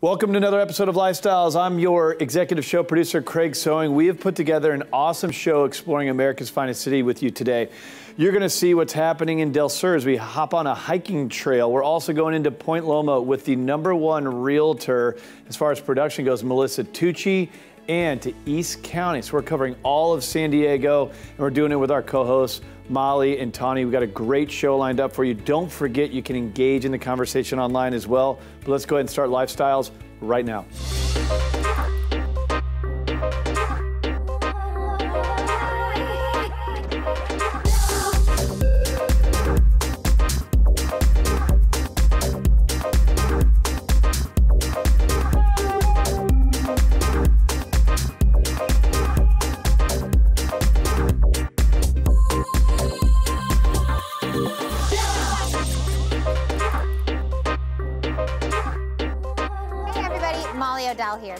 Welcome to another episode of Lifestyles. I'm your executive show producer, Craig Sewing. We have put together an awesome show exploring America's finest city with you today. You're going to see what's happening in Del Sur as we hop on a hiking trail. We're also going into Point Loma with the #1 realtor as far as production goes, Melissa Tucci, and to East County. So we're covering all of San Diego, and we're doing it with our co-hosts, Molly and Tawnie. We've got a great show lined up for you. Don't forget you can engage in the conversation online as well. But let's go ahead and start Lifestyles right now.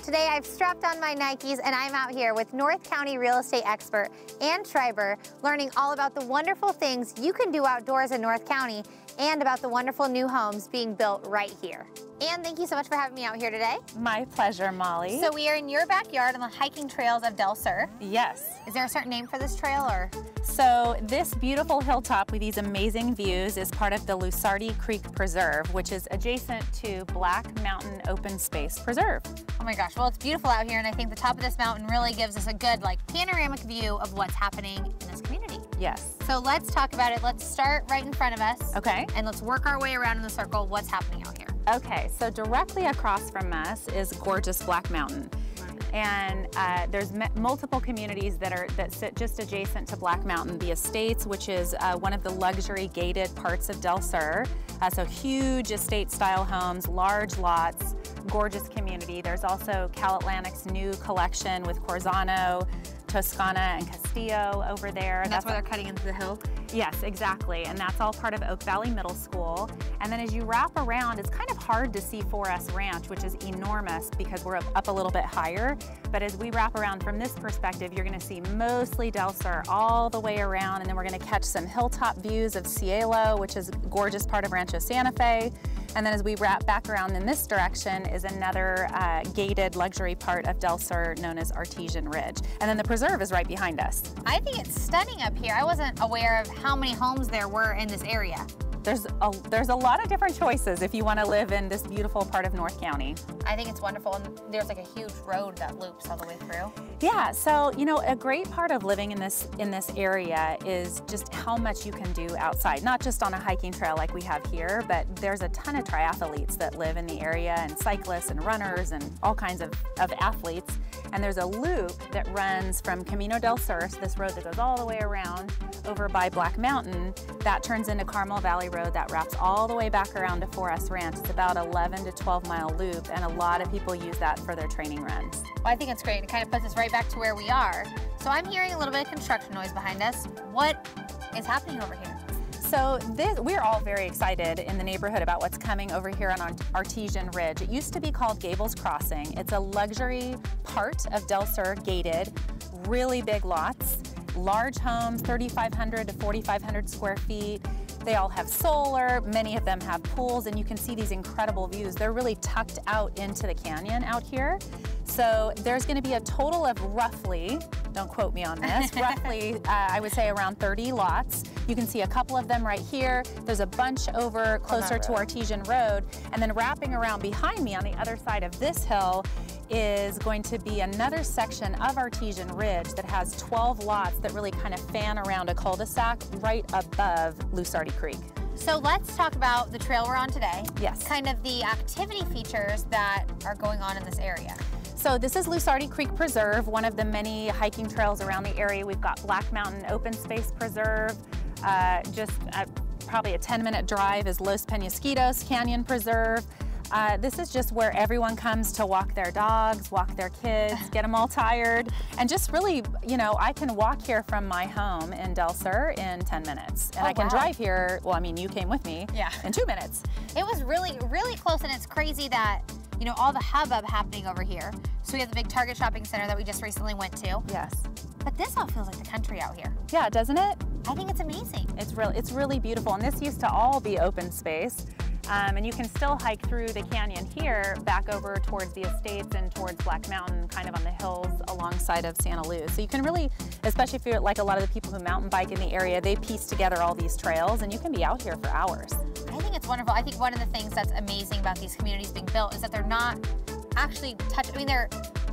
Today I've strapped on my Nikes and I'm out here with North County real estate expert Anne Schreiber, learning all about the wonderful things you can do outdoors in North County and about the wonderful new homes being built right here. Anne, thank you so much for having me out here today. My pleasure, Molly. So we are in your backyard on the hiking trails of Del Sur. Yes. Is there a certain name for this trail or? So this beautiful hilltop with these amazing views is part of the Lusardi Creek Preserve, which is adjacent to Black Mountain Open Space Preserve. Oh my gosh, well it's beautiful out here and I think the top of this mountain really gives us a good like panoramic view of what's happening in this community. Yes. So let's talk about it. Let's start right in front of us. Okay. And let's work our way around in the circle. What's happening out here? Okay, so directly across from us is gorgeous Black Mountain. And there's multiple communities that sit just adjacent to Black Mountain. The Estates, which is one of the luxury gated parts of Del Sur. So huge estate style homes, large lots, gorgeous community. There's also Cal Atlantic's new collection with Corzano, Toscana, and Castillo over there. And that's where they're cutting into the hill? Yes, exactly. And that's all part of Oak Valley Middle School. And then as you wrap around, it's kind of hard to see 4S Ranch, which is enormous because we're up a little bit higher. But as we wrap around from this perspective, you're going to see mostly Del Sur all the way around. And then we're going to catch some hilltop views of Cielo, which is a gorgeous part of Rancho Santa Fe. And then as we wrap back around in this direction is another gated luxury part of Del Sur known as Artesian Ridge. And then the preserve is right behind us. I think it's stunning up here. I wasn't aware of how many homes there were in this area. There's a lot of different choices if you want to live in this beautiful part of North County. I think it's wonderful, and there's like a huge road that loops all the way through. Yeah, so you know, a great part of living in this area is just how much you can do outside, not just on a hiking trail like we have here, but there's a ton of triathletes that live in the area, and cyclists and runners and all kinds of athletes. And there's a loop that runs from Camino del Sur, so this road that goes all the way around over by Black Mountain, that turns into Carmel Valley Road, that wraps all the way back around to 4S Ranch. It's about 11 to 12 mile loop, and a lot of people use that for their training runs. Well, I think it's great. It kind of puts us right back to where we are. So I'm hearing a little bit of construction noise behind us. What is happening over here? So we're all very excited in the neighborhood about what's coming over here on Artesian Ridge. It used to be called Gables Crossing. It's a luxury part of Del Sur, gated, really big lots, large homes, 3,500 to 4,500 square feet. They all have solar, many of them have pools, and you can see these incredible views. They're really tucked out into the canyon out here. So there's going to be a total of roughly, don't quote me on this, roughly I would say around 30 lots. You can see a couple of them right here. There's a bunch over closer to Artesian Road. And then wrapping around behind me on the other side of this hill is going to be another section of Artesian Ridge that has 12 lots that really kind of fan around a cul-de-sac right above Lusardi Creek. So let's talk about the trail we're on today. Yes. Kind of the activity features that are going on in this area. So this is Lusardi Creek Preserve, one of the many hiking trails around the area. We've got Black Mountain Open Space Preserve, just probably a 10-minute drive is Los Peñasquitos Canyon Preserve. This is just where everyone comes to walk their dogs, walk their kids, get them all tired. And just really, you know, I can walk here from my home in Del Sur in 10 minutes. And I can drive here, well, I mean, you came with me, in 2 minutes. It was really, really close, and it's crazy that, you know, all the hubbub happening over here. So we have the big Target shopping center that we just recently went to. Yes. But this all feels like the country out here. Yeah, doesn't it? I think it's amazing. It's really beautiful. And this used to all be open space. And you can still hike through the canyon here back over towards the estates and towards Black Mountain, kind of on the hills alongside of Santa Luz. So you can really, especially if you're like a lot of the people who mountain bike in the area, they piece together all these trails and you can be out here for hours. I think it's wonderful. I think one of the things that's amazing about these communities being built is that they're not actually touching, I mean, they're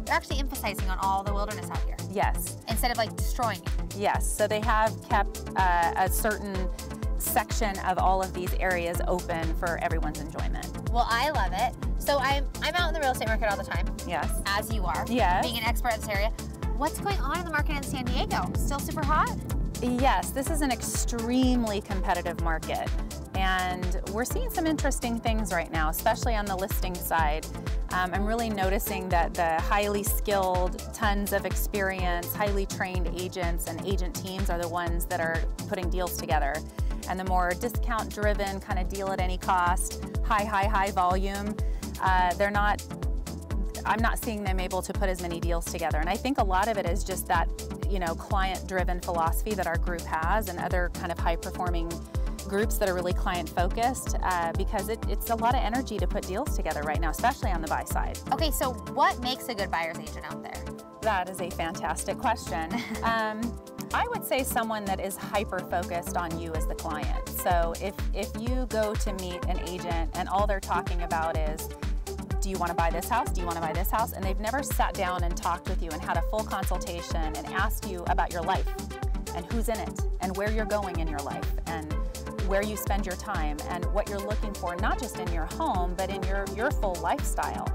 actually emphasizing on all the wilderness out here. Yes. Instead of like destroying it. Yes, so they have kept a certain section of all of these areas open for everyone's enjoyment. Well, I love it. So I'm out in the real estate market all the time. Yes. As you are. Yes. Being an expert in this area. What's going on in the market in San Diego? Still super hot? Yes, this is an extremely competitive market. And we're seeing some interesting things right now, especially on the listing side. I'm really noticing that the highly skilled, tons of experience, highly trained agents and agent teams are the ones that are putting deals together. And the more discount-driven kind of deal at any cost, high volume, they're not, I'm not seeing them able to put as many deals together. And I think a lot of it is just that, you know, client-driven philosophy that our group has and other kind of high-performing groups that are really client-focused because it's a lot of energy to put deals together right now, especially on the buy side. Okay, so what makes a good buyer's agent out there? That is a fantastic question. I would say someone that is hyper-focused on you as the client. So if you go to meet an agent and all they're talking about is, do you want to buy this house? Do you want to buy this house? And they've never sat down and talked with you and had a full consultation and asked you about your life and who's in it and where you're going in your life and where you spend your time and what you're looking for, not just in your home, but in your full lifestyle.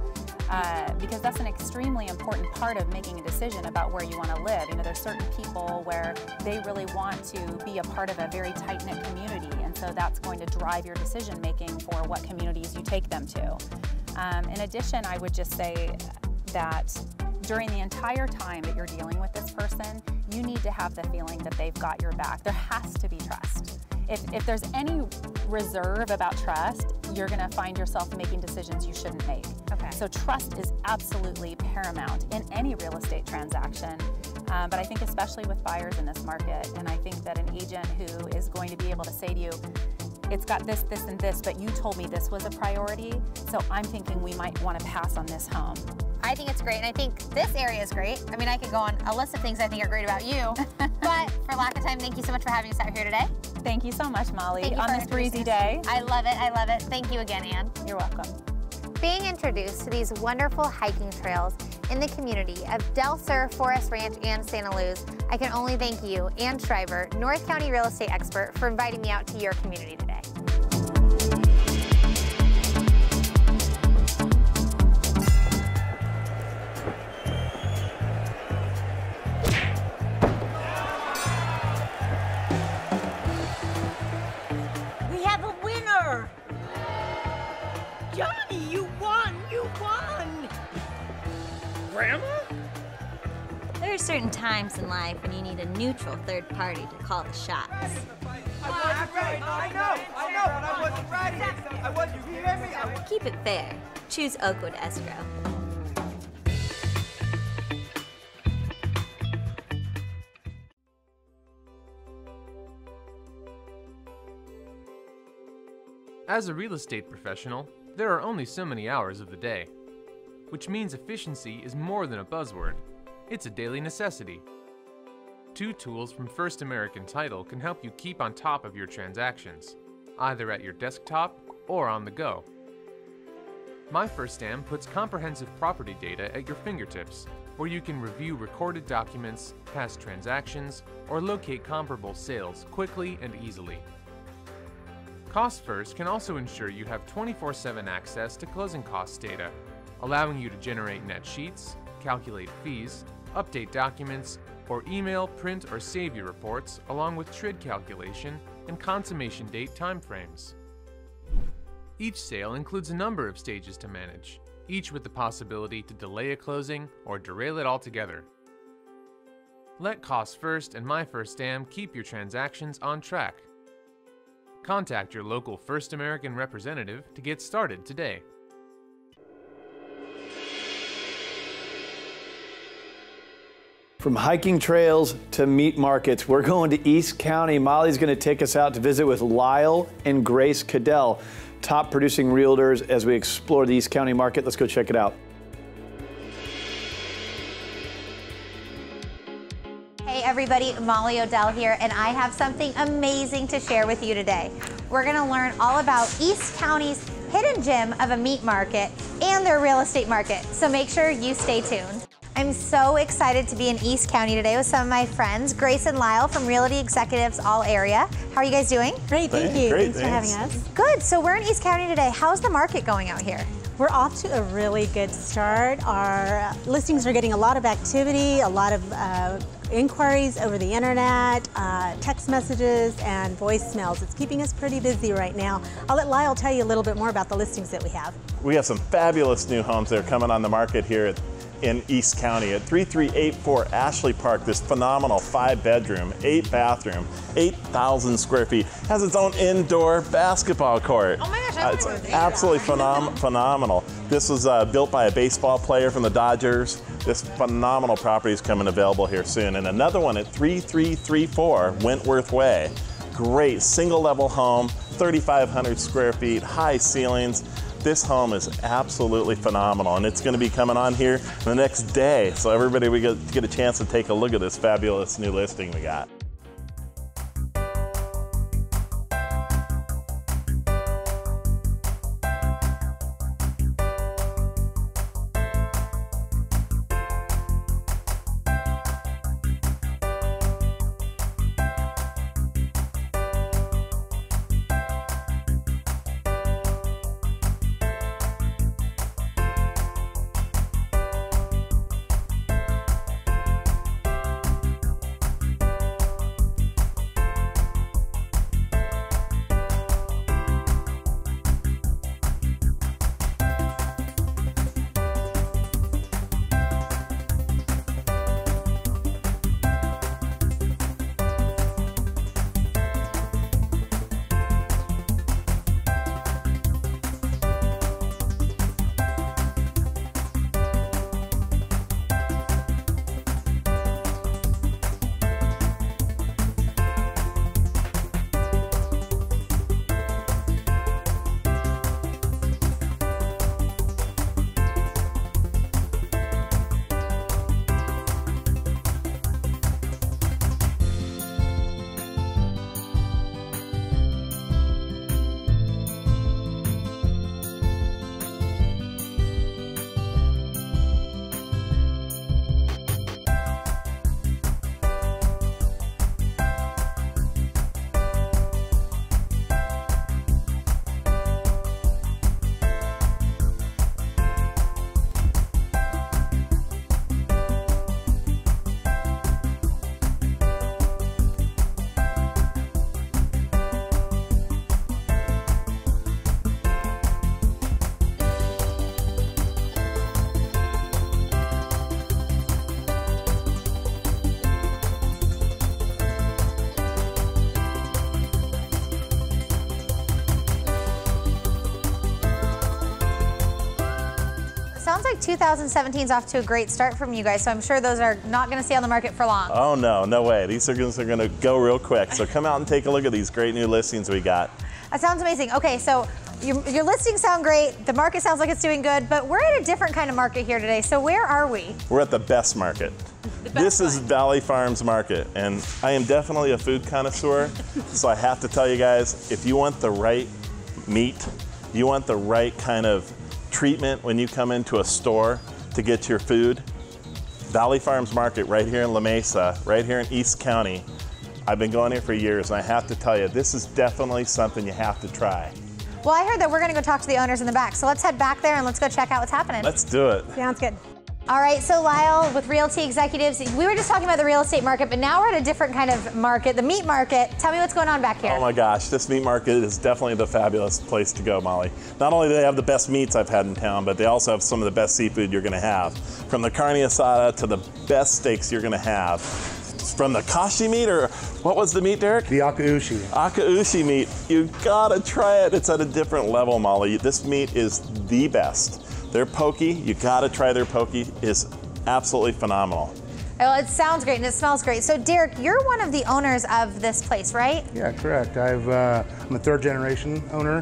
Because that's an extremely important part of making a decision about where you want to live. You know, there's certain people where they really want to be a part of a very tight-knit community, and so that's going to drive your decision-making for what communities you take them to. In addition, I would just say that during the entire time that you're dealing with this person, you need to have the feeling that they've got your back. There has to be trust. If there's any reserve about trust, you're going to find yourself making decisions you shouldn't make. Okay. So trust is absolutely paramount in any real estate transaction, but I think especially with buyers in this market, and I think that an agent who is going to be able to say to you, it's got this, this, and this, but you told me this was a priority, so I'm thinking we might want to pass on this home. I think it's great, and I think this area is great. I mean, I could go on a list of things I think are great about you, but for lack of time, thank you so much for having us out here today. Thank you so much, Molly, on this breezy day. I love it, I love it. Thank you again, Anne. You're welcome. Being introduced to these wonderful hiking trails in the community of Del Sur, 4S Ranch, and Santa Luz, I can only thank you, Anne Schreiber, North County real estate expert, for inviting me out to your community today. Certain times in life when you need a neutral third party to call the shots. I wasn't ready. Keep it fair. Choose Oakwood Escrow. As a real estate professional, there are only so many hours of the day, which means efficiency is more than a buzzword. It's a daily necessity. Two tools from First American Title can help you keep on top of your transactions, either at your desktop or on the go. MyFirstAM puts comprehensive property data at your fingertips, where you can review recorded documents, past transactions, or locate comparable sales quickly and easily. CostFirst can also ensure you have 24/7 access to closing cost data, allowing you to generate net sheets, calculate fees, update documents, or email, print, or save your reports along with TRID calculation and consummation date timeframes. Each sale includes a number of stages to manage, each with the possibility to delay a closing or derail it altogether. Let CostFirst and MyFirstAM keep your transactions on track. Contact your local First American representative to get started today. From hiking trails to meat markets, we're going to East County. Molly's gonna take us out to visit with Lyle and Grace Caddell, top producing realtors, as we explore the East County market. Let's go check it out. Hey everybody, Molly O'Dell here, and I have something amazing to share with you today. We're gonna learn all about East County's hidden gem of a meat market and their real estate market, so make sure you stay tuned. I'm so excited to be in East County today with some of my friends, Grace and Lyle from Realty Executives All Area. How are you guys doing? Great, thank you. Great, thanks for having us. Good, so we're in East County today. How's the market going out here? We're off to a really good start. Our listings are getting a lot of activity, a lot of inquiries over the internet, text messages, and voicemails. It's keeping us pretty busy right now. I'll let Lyle tell you a little bit more about the listings that we have. We have some fabulous new homes that are coming on the market here in East County at 3384 Ashley Park. This phenomenal 5-bedroom, 8-bathroom, 8,000 square feet. Has its own indoor basketball court. Oh my gosh, I want to go there. Absolutely phenomenal. This was built by a baseball player from the Dodgers. This phenomenal property is coming available here soon. And another one at 3334 Wentworth Way. Great single level home, 3,500 square feet, high ceilings. This home is absolutely phenomenal, and it's going to be coming on here the next day. So everybody, we get a chance to take a look at this fabulous new listing we got. Sounds like 2017's off to a great start from you guys, so I'm sure those are not going to stay on the market for long. Oh no, no way. These are going to go real quick. So come out and take a look at these great new listings we got. That sounds amazing. Okay, so your listings sound great. The market sounds like it's doing good, but we're at a different kind of market here today. So where are we? We're at the best market. This is Valley Farms Market, and I am definitely a food connoisseur, so I have to tell you guys, if you want the right meat, you want the right kind of treatment when you come into a store to get your food, Valley Farms Market right here in La Mesa, right here in East County. I've been going here for years, and I have to tell you, this is definitely something you have to try. Well, I heard that we're gonna go talk to the owners in the back, so let's head back there and let's go check out what's happening. Let's do it. Sounds good. All right, so Lyle with Realty Executives, we were just talking about the real estate market, but now we're at a different kind of market, the meat market. Tell me what's going on back here. Oh my gosh, this meat market is definitely the fabulous place to go, Molly. Not only do they have the best meats I've had in town, but they also have some of the best seafood you're gonna have. From the carne asada to the best steaks you're gonna have. From the kashi meat, or what was the meat, Derek? The akaushi. Akaushi meat, you gotta try it. It's at a different level, Molly. This meat is the best. Their poke, you gotta try their poke, is absolutely phenomenal. Well, it sounds great and it smells great. So Derek, you're one of the owners of this place, right? Yeah, correct. I'm a third generation owner.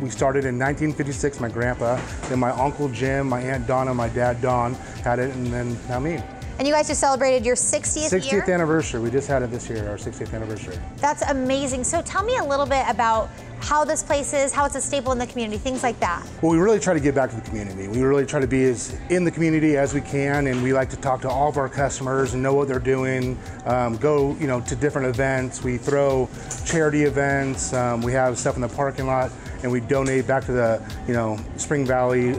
We started in 1956, my grandpa, then my uncle Jim, my aunt Donna, my dad Don had it, and then now me. And you guys just celebrated your 60th anniversary. We just had it this year, our 60th anniversary. That's amazing. So tell me a little bit about how this place is, how it's a staple in the community, things like that. Well, we really try to give back to the community. We really try to be as in the community as we can, and we like to talk to all of our customers and know what they're doing, go to different events. We throw charity events, we have stuff in the parking lot, and we donate back to the Spring Valley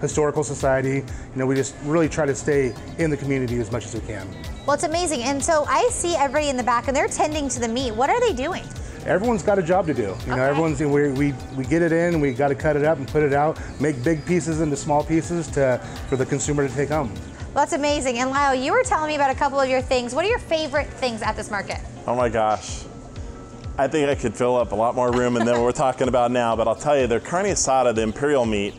Historical Society. We just really try to stay in the community as much as we can. Well, it's amazing. And so I see everybody in the back and they're tending to the meat. What are they doing? Everyone's got a job to do. Okay. Everyone's, we get it in, we got to cut it up and put it out, make big pieces into small pieces for the consumer to take home. Well, that's amazing. And Lyle, you were telling me about a couple of your things. What are your favorite things at this market? Oh my gosh. I think I could fill up a lot more room than we're talking about now, but I'll tell you, their carne asada, the imperial meat,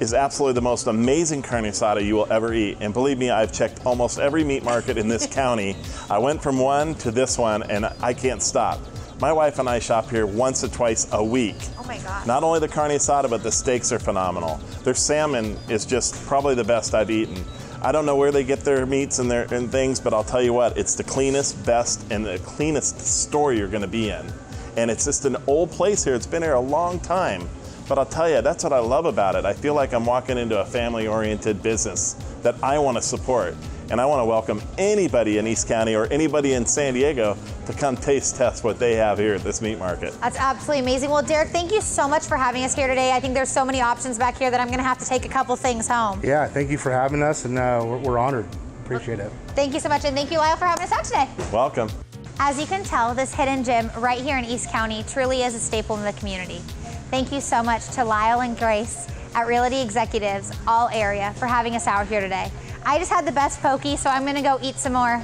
is absolutely the most amazing carne asada you will ever eat. And believe me, I've checked almost every meat market in this county. I went from one to this one and I can't stop. My wife and I shop here once or twice a week. Oh my gosh. Not only the carne asada, but the steaks are phenomenal. Their salmon is just probably the best I've eaten. I don't know where they get their meats and things, but I'll tell you what, it's the cleanest, best, and the cleanest store you're gonna be in. And it's just an old place here. It's been here a long time. But I'll tell you, that's what I love about it. I feel like I'm walking into a family-oriented business that I want to support. And I want to welcome anybody in East County or anybody in San Diego to come taste test what they have here at this meat market. That's absolutely amazing. Well, Derek, thank you so much for having us here today. I think there's so many options back here that I'm going to have to take a couple things home. Yeah, thank you for having us, and we're honored. Appreciate it. Thank you so much, and thank you, Lyle, for having us out today. Welcome. As you can tell, this hidden gem right here in East County truly is a staple in the community. Thank you so much to Lyle and Grace at Realty Executives All Area for having us out here today. I just had the best pokey, so I'm gonna go eat some more.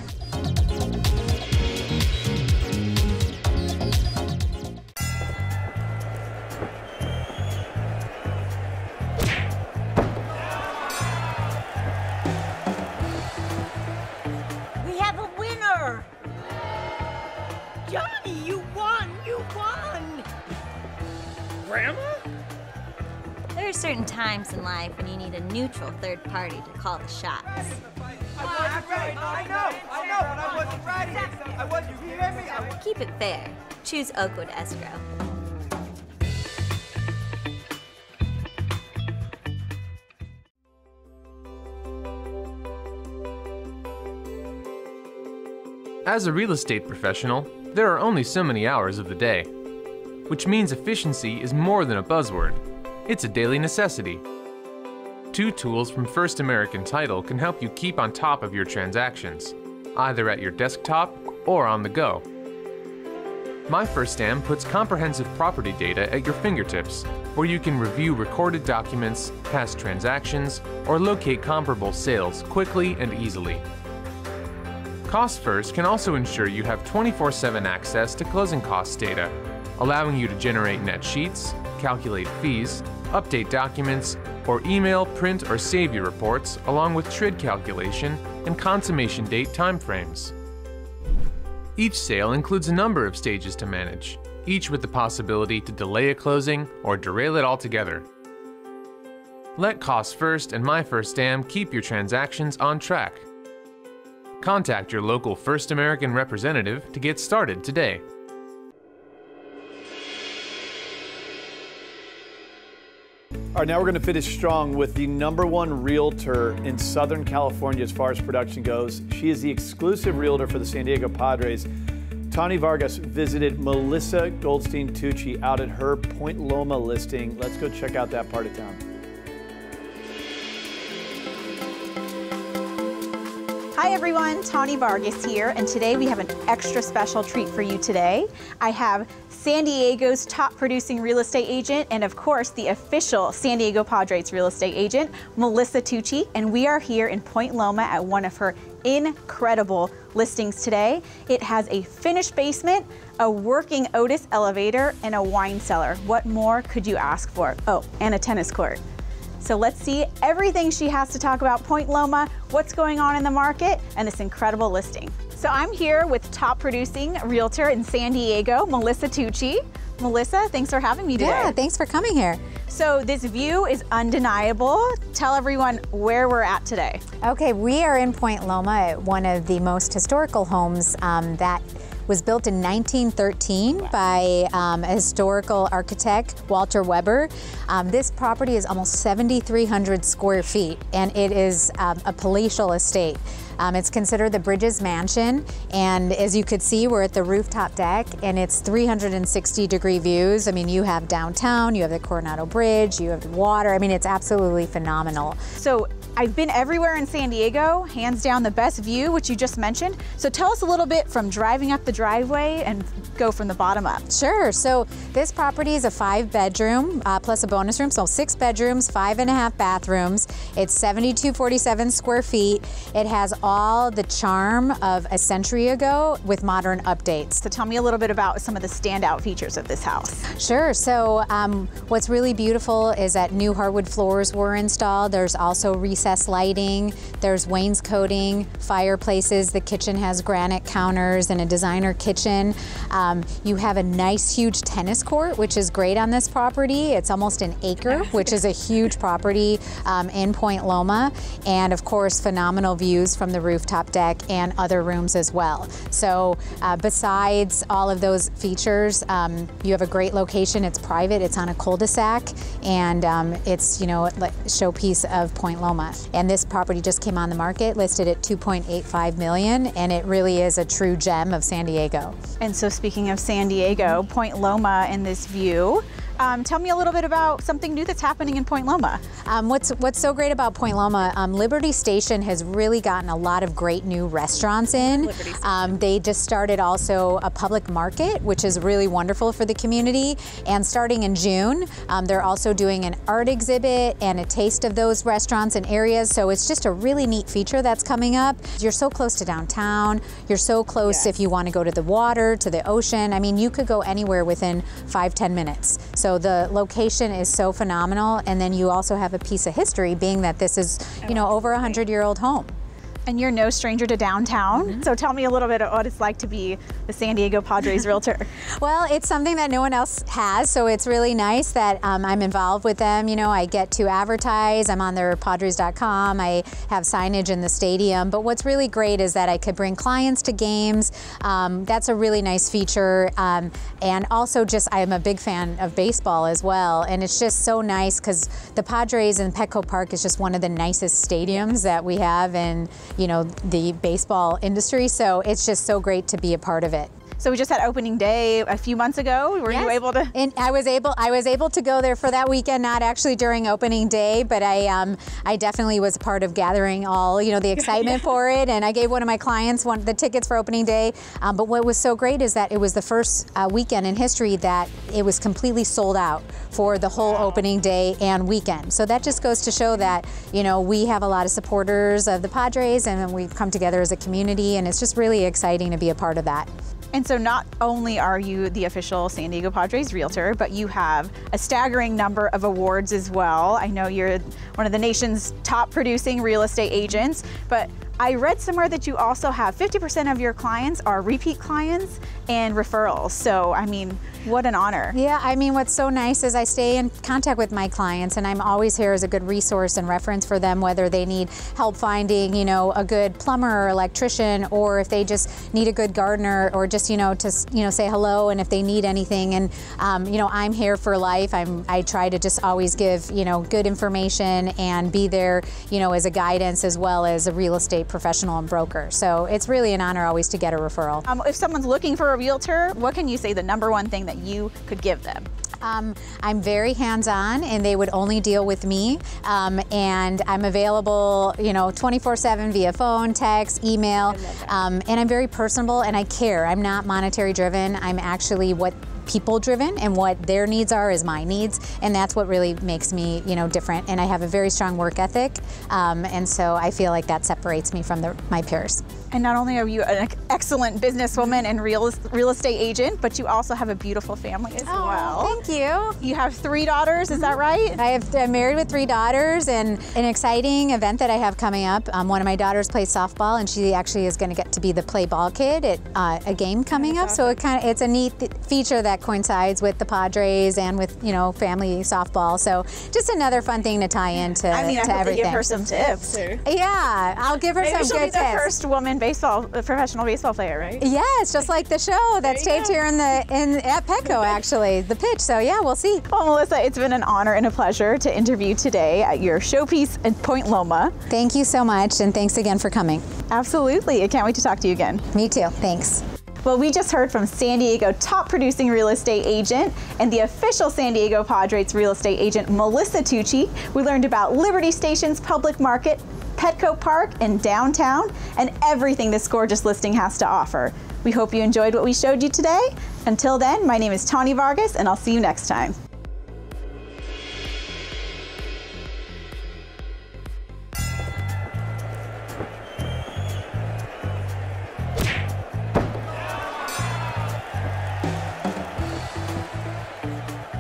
We have a winner! Johnny, you won! You won! Grandma? There are certain times in life when you need a neutral third party to call the shots. I wasn't ready. Keep it fair. Choose Oakwood Escrow. As a real estate professional, there are only so many hours of the day, which means efficiency is more than a buzzword. It's a daily necessity. Two tools from First American Title can help you keep on top of your transactions, either at your desktop or on the go. MyFirstAM puts comprehensive property data at your fingertips, where you can review recorded documents, past transactions, or locate comparable sales quickly and easily. CostFirst can also ensure you have 24/7 access to closing cost data, allowing you to generate net sheets, calculate fees, update documents, or email, print, or save your reports along with TRID calculation and consummation date timeframes. Each sale includes a number of stages to manage, each with the possibility to delay a closing or derail it altogether. Let CostFirst and MyFirstAM keep your transactions on track. Contact your local First American representative to get started today. All right, now we're going to finish strong with the #1 realtor in Southern California as far as production goes. She is the exclusive realtor for the San Diego Padres. Tawnie Vargas visited Melissa Goldstein Tucci out at her Point Loma listing. Let's go check out that part of town. Hi everyone, Tawnie Vargas here, and today we have an extra special treat for you today. I have San Diego's top producing real estate agent, and of course the official San Diego Padres real estate agent, Melissa Tucci, and we are here in Point Loma at one of her incredible listings today. It has a finished basement, a working Otis elevator, and a wine cellar. What more could you ask for? Oh, and a tennis court. So let's see everything she has to talk about Point Loma, what's going on in the market, and this incredible listing. So I'm here with top producing realtor in San Diego, Melissa Tucci. Melissa, thanks for having me today. Yeah, thanks for coming here. So this view is undeniable. Tell everyone where we're at today. Okay, we are in Point Loma at one of the most historical homes that was built in 1913 by a historical architect, Walter Weber. This property is almost 7,300 square feet, and it is a palatial estate. It's considered the Bridges Mansion, and as you could see, we're at the rooftop deck, and it's 360-degree views. I mean, you have downtown, you have the Coronado Bridge, you have the water. I mean, it's absolutely phenomenal. So I've been everywhere in San Diego, hands down the best view, which you just mentioned. So tell us a little bit from driving up the driveway and go from the bottom up. Sure, so this property is a 5-bedroom plus a bonus room, so 6 bedrooms, 5.5 bathrooms. It's 7,247 square feet. It has all the charm of a century ago with modern updates. So tell me a little bit about some of the standout features of this house. Sure, so what's really beautiful is that new hardwood floors were installed. There's also recessed lighting, there's wainscoting, fireplaces, the kitchen has granite counters and a designer kitchen. You have a nice huge tennis court, which is great on this property. It's almost an acre, which is a huge property in Point Loma, and of course phenomenal views from the rooftop deck and other rooms as well. So besides all of those features, you have a great location. It's private, it's on a cul-de-sac, and it's, you know, showpiece of Point Loma. And this property just came on the market, listed at $2.85 million, and it really is a true gem of San Diego. And so speaking of San Diego, Point Loma in this view, tell me a little bit about something new that's happening in Point Loma. What's so great about Point Loma, Liberty Station has really gotten a lot of great new restaurants in. They just started also a public market, which is really wonderful for the community. And starting in June, they're also doing an art exhibit and a taste of those restaurants and areas. So it's just a really neat feature that's coming up. You're so close to downtown. You're so close if you want to go to the water, to the ocean. I mean, you could go anywhere within 5-10 minutes. So the location is so phenomenal, and then you also have a piece of history, being that this is, you know, over a 100-year-old home. And you're no stranger to downtown, so tell me a little bit of what it's like to be the San Diego Padres realtor. Well, it's something that no one else has, so it's really nice that I'm involved with them. You know, I get to advertise, I'm on their Padres.com, I have signage in the stadium, but what's really great is that I could bring clients to games. That's a really nice feature, and also just I'm a big fan of baseball as well, and it's just so nice because the Padres and Petco Park is just one of the nicest stadiums that we have in, you know, the baseball industry. So it's just so great to be a part of it. So we just had opening day a few months ago. Were you able to? And I was able to go there for that weekend, not actually during opening day, but I definitely was part of gathering all, you know, the excitement for it. And I gave one of my clients one of the tickets for opening day. But what was so great is that it was the first weekend in history that it was completely sold out for the whole opening day and weekend. So that just goes to show that, you know, we have a lot of supporters of the Padres, and we've come together as a community, and it's just really exciting to be a part of that. And so not only are you the official San Diego Padres realtor, but you have a staggering number of awards as well. I know you're one of the nation's top producing real estate agents, but I read somewhere that you also have 50% of your clients are repeat clients and referrals. So, I mean, what an honor. Yeah, I mean, what's so nice is I stay in contact with my clients, and I'm always here as a good resource and reference for them, whether they need help finding, you know, a good plumber or electrician, or if they just need a good gardener, or just, you know, to, you know, say hello and if they need anything. And, you know, I'm here for life. I try to just always give, you know, good information and be there, you know, as a guidance as well as a real estate professional and broker. So it's really an honor always to get a referral. If someone's looking for a realtor, what can you say the number one thing that you could give them? I'm very hands-on, and they would only deal with me, and I'm available, you know, 24/7 via phone, text, email, and I'm very personable, and I care. I'm not monetary driven. I'm actually what people driven, and what their needs are is my needs, and that's what really makes me, you know, different. And I have a very strong work ethic, and so I feel like that separates me from my peers. And not only are you an excellent businesswoman and real estate agent, but you also have a beautiful family as well. Thank you. You have 3 daughters, is that right? I'm married with 3 daughters, and an exciting event that I have coming up. One of my daughters plays softball, and she actually is going to get to be the play ball kid at a game coming up. So it's a neat feature that coincides with the Padres and with, you know, family softball. So just another fun thing to tie into everything. I mean, I have to give her some tips. Yeah, I'll give her some good tips. Maybe she'll be the first woman professional baseball player, right? Yes, just like the show that's taped here at Petco, actually, the pitch. So yeah, we'll see. Well, Melissa, it's been an honor and a pleasure to interview today at your showpiece at Point Loma. Thank you so much, and thanks again for coming. Absolutely, I can't wait to talk to you again. Me too, thanks. Well, we just heard from San Diego top producing real estate agent and the official San Diego Padres real estate agent, Melissa Tucci. We learned about Liberty Station's public market, Petco Park and downtown, and everything this gorgeous listing has to offer. We hope you enjoyed what we showed you today. Until then, my name is Tawnie Vargas, and I'll see you next time.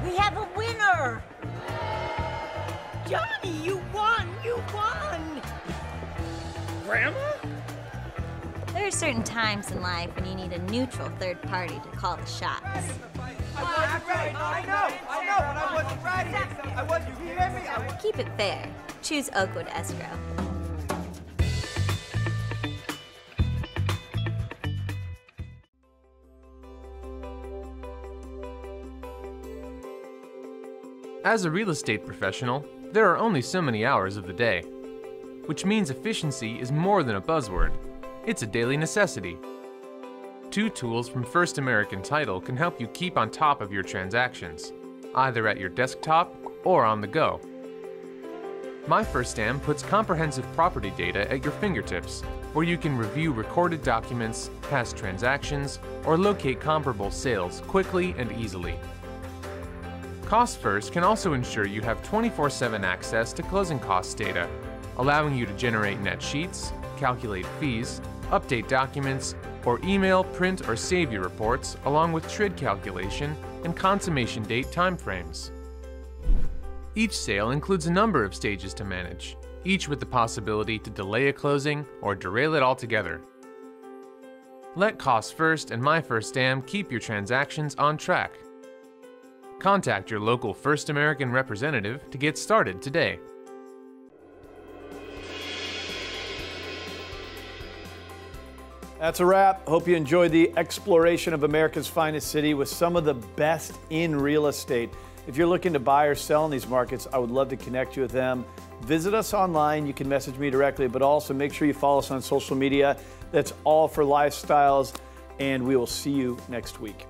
We have a winner! Johnny, you won! You won! Grandma? There are certain times in life when you need a neutral third party to call the shots. I know, I wasn't ready. Keep it fair. Choose Oakwood Escrow. As a real estate professional, there are only so many hours of the day, which means efficiency is more than a buzzword. It's a daily necessity. 2 tools from First American Title can help you keep on top of your transactions, either at your desktop or on the go. MyFirstAM puts comprehensive property data at your fingertips, where you can review recorded documents, past transactions, or locate comparable sales quickly and easily. CostFirst can also ensure you have 24/7 access to closing cost data, allowing you to generate net sheets, calculate fees, update documents, or email, print, or save your reports along with TRID calculation and consummation date timeframes. Each sale includes a number of stages to manage, each with the possibility to delay a closing or derail it altogether. Let CostFirst and MyFirstAM keep your transactions on track. Contact your local First American representative to get started today. That's a wrap. Hope you enjoyed the exploration of America's finest city with some of the best in real estate. If you're looking to buy or sell in these markets, I would love to connect you with them. Visit us online. You can message me directly, but also make sure you follow us on social media. That's all for Lifestyles, and we will see you next week.